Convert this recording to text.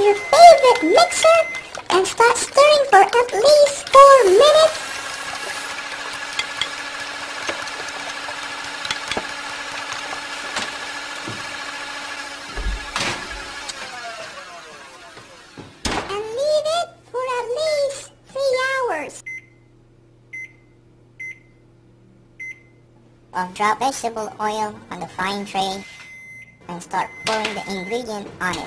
Your favorite mixer and start stirring for at least 4 minutes. And leave it for at least 3 hours. Well, drop vegetable oil on the frying tray and start pouring the ingredient on it.